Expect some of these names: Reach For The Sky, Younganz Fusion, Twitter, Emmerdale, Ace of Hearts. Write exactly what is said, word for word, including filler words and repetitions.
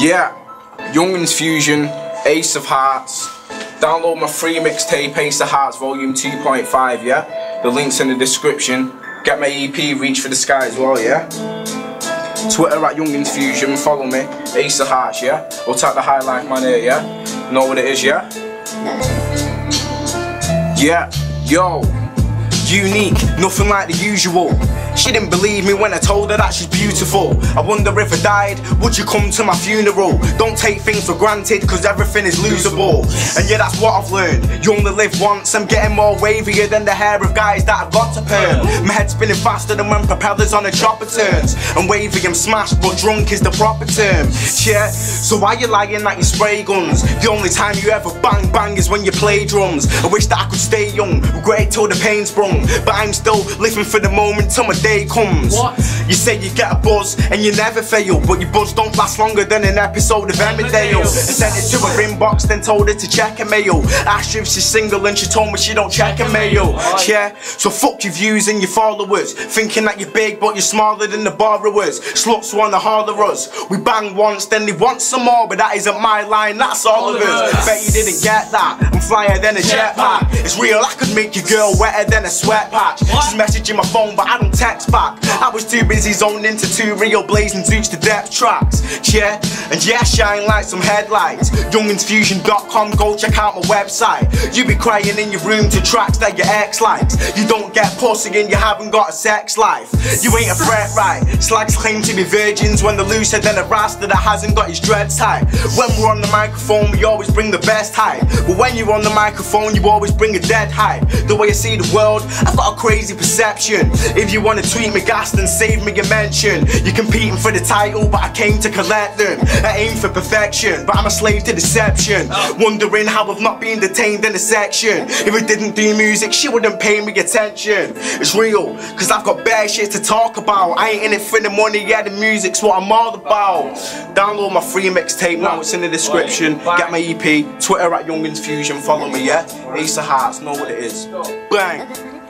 Yeah, Younganz Fusion, Ace of Hearts. Download my free mixtape, Ace of Hearts Volume two point five, yeah? The link's in the description. Get my E P, Reach For The Sky as well, yeah? Twitter at Younganz Fusion, follow me, Ace of Hearts, yeah? Or tap the highlight man here, yeah? Know what it is, yeah? Yeah, yo. Unique, nothing like the usual. She didn't believe me when I told her that she's beautiful. I wonder if I died, would you come to my funeral? Don't take things for granted, cause everything is losable. And yeah, that's what I've learned. You only live once, I'm getting more wavier than the hair of guys that I've got to perm. My head's spinning faster than when propellers on a chopper turns. And wavy and smashed, but drunk is the proper term. Yeah, so why you lying like you spray guns? The only time you ever bang bang is when you play drums. I wish that I could stay young, regret it till the pain sprung. But I'm still living for the moment till my day comes. What? You say you get a buzz and you never fail, but your buzz don't last longer than an episode of Emmerdale. I sent it to her inbox, then told her to check her mail. Asked her if she's single and she told me she don't check her mail. Yeah, so fuck your views and your followers, thinking that you're big but you're smaller than the borrowers. Sluts wanna holler us, we bang once then they want some more, but that isn't my line, that's all of us. Bet you didn't get that, I'm flyer than a jetpack. It's real, I could make your girl wetter than a sweat patch. What? She's messaging my phone but I don't text back. I was too busy zoned into two real blazing suits to depth tracks. Yeah, and yeah, shine like some headlights. Younganz Fusion dot com, go check out my website. You be crying in your room to tracks that your ex likes. You don't get pussy and you haven't got a sex life. You ain't a threat, right? Slags claim to be virgins when they're looser than a rasta that hasn't got his dreads tight. When we're on the microphone we always bring the best hype, but when you're on the microphone you always bring a dead hype. The way I see the world, I've got a crazy perception. If you wanna tweet me gassed and save me a mention. You're competing for the title but I came to collect them. I aim for perfection but I'm a slave to deception. Wondering how I've not been detained in a section. If I didn't do music she wouldn't pay me attention. It's real, cause I've got bare shit to talk about. I ain't in it for the money, yeah, the music's what I'm all about. Download my free mixtape now, it's in the description. Get my E P, Twitter at Younganz Fusion, follow me, yeah? Ace of Hearts, know what it is. Bang!